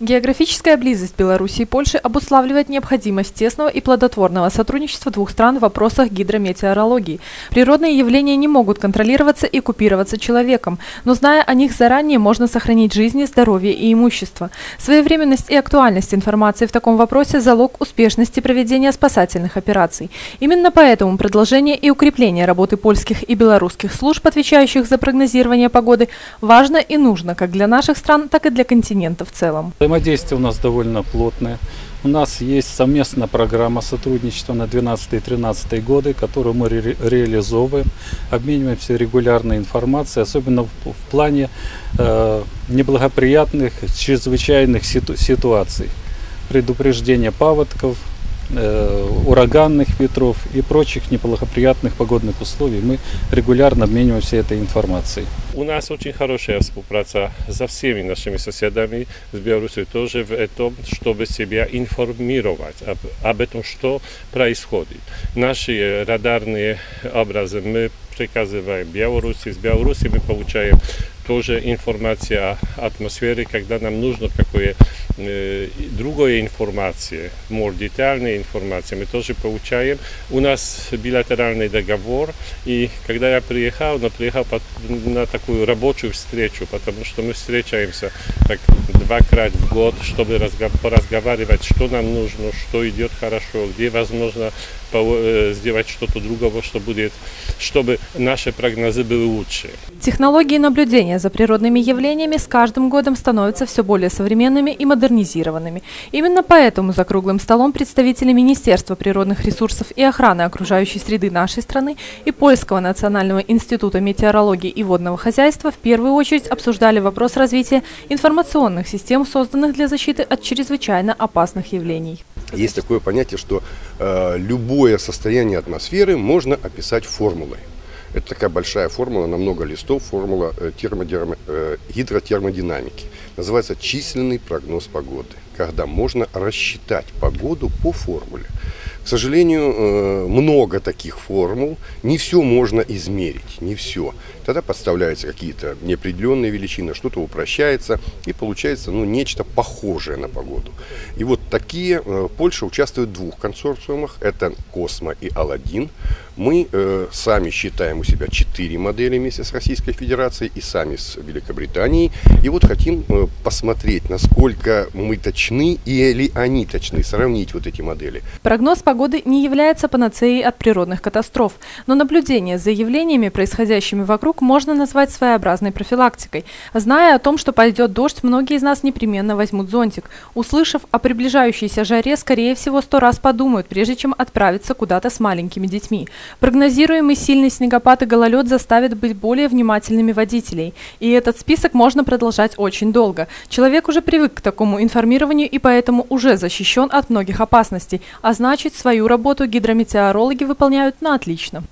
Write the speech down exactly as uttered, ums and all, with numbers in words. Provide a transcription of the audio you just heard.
Географическая близость Беларуси и Польши обуславливает необходимость тесного и плодотворного сотрудничества двух стран в вопросах гидрометеорологии. Природные явления не могут контролироваться и купироваться человеком, но зная о них заранее, можно сохранить жизни, здоровье и имущество. Своевременность и актуальность информации в таком вопросе – залог успешности проведения спасательных операций. Именно поэтому продолжение и укрепление работы польских и белорусских служб, отвечающих за прогнозирование погоды, важно и нужно как для наших стран, так и для континента в целом. Взаимодействие у нас довольно плотное. У нас есть совместная программа сотрудничества на двенадцатый-тринадцатый годы, которую мы ре реализовываем, обмениваемся регулярной информацией, особенно в, в плане э, неблагоприятных, чрезвычайных ситу ситуаций, предупреждения паводков, э, ураганных ветров и прочих неблагоприятных погодных условий. Мы регулярно обмениваемся этой информацией. У нас очень хорошая співпраця со всеми нашими соседями с Беларусью тоже в этом, чтобы себя информировать об, об этом, что происходит. Наши радарные образы мы приказываем Беларуси, с Беларуси мы получаем тоже информацию о атмосфере, когда нам нужно какое э, другое информация, more детальная информация, мы тоже получаем. У нас билатеральный договор, и когда я приехал, но приехал под, на такую рабочую встречу, потому что мы встречаемся так двакратно в год, чтобы поразговаривать, что нам нужно, что идет хорошо, где возможно сделать что-то другого, что будет, чтобы наши прогнозы были лучше. Технологии наблюдения за природными явлениями с каждым годом становятся все более современными и модернизированными. Именно поэтому за круглым столом представители Министерства природных ресурсов и охраны окружающей среды нашей страны и Польского национального института метеорологии и водного хозяйства в первую очередь обсуждали вопрос развития информационных систем, созданных для защиты от чрезвычайно опасных явлений. Есть такое понятие, что э, любое состояние атмосферы можно описать формулой. Это такая большая формула, на много листов, формула э, термодерм... э, гидротермодинамики. Называется «Численный прогноз погоды», когда можно рассчитать погоду по формуле. К сожалению, много таких формул, не все можно измерить, не все. Тогда подставляются какие-то неопределенные величины, что-то упрощается, и получается ну, нечто похожее на погоду. И вот такие, Польша участвует в двух консорциумах, это Космо и Аладдин. Мы э, сами считаем у себя четыре модели вместе с Российской Федерацией и сами с Великобританией. И вот хотим э, посмотреть, насколько мы точны или они точны, сравнить вот эти модели. Прогноз погоды не является панацеей от природных катастроф, но наблюдение за явлениями, происходящими вокруг, можно назвать своеобразной профилактикой. Зная о том, что пойдет дождь, многие из нас непременно возьмут зонтик. Услышав о приближающейся жаре, скорее всего, сто раз подумают, прежде чем отправиться куда-то с маленькими детьми. Прогнозируемый сильный снегопад и гололед заставят быть более внимательными водителей. И этот список можно продолжать очень долго. Человек уже привык к такому информированию и поэтому уже защищен от многих опасностей. А значит, свою работу гидрометеорологи выполняют на отлично.